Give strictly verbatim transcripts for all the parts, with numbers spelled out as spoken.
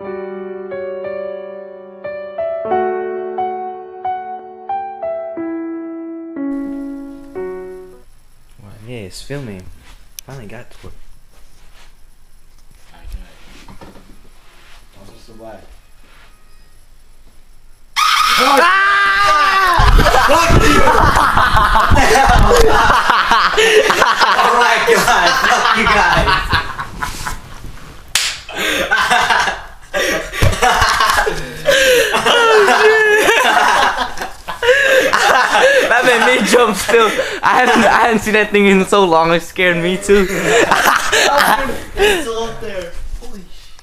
Yeah, it's filming. Finally got to it. I was just alive. Oh my god, fuck you guys. Oh shit. That made me jump still. I haven't I hadn't seen that thing in so long. It scared me too. It's still up there. Holy shit!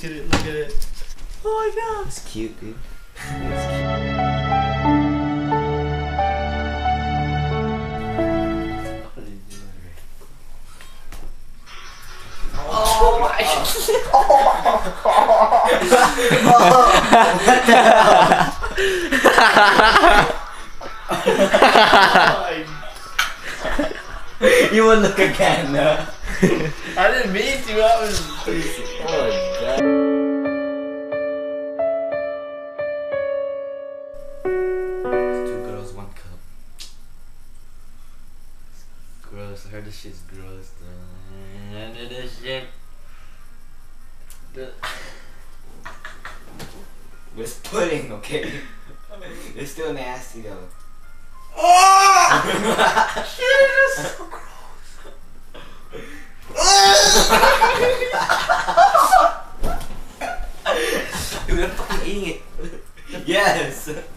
Dude, look at it. Look at it. Oh my god. It's cute, dude. It's cute. Oh my! Oh my! You wouldn't look again, no. I didn't mean to, I was... Oh, God. It's two girls, one cup. It's gross, I heard this shit's gross. Under this shit. It's pudding, okay? It's still nasty, though. Oh! Shit, it's so gross. Dude, I'm fucking eating it. Yes.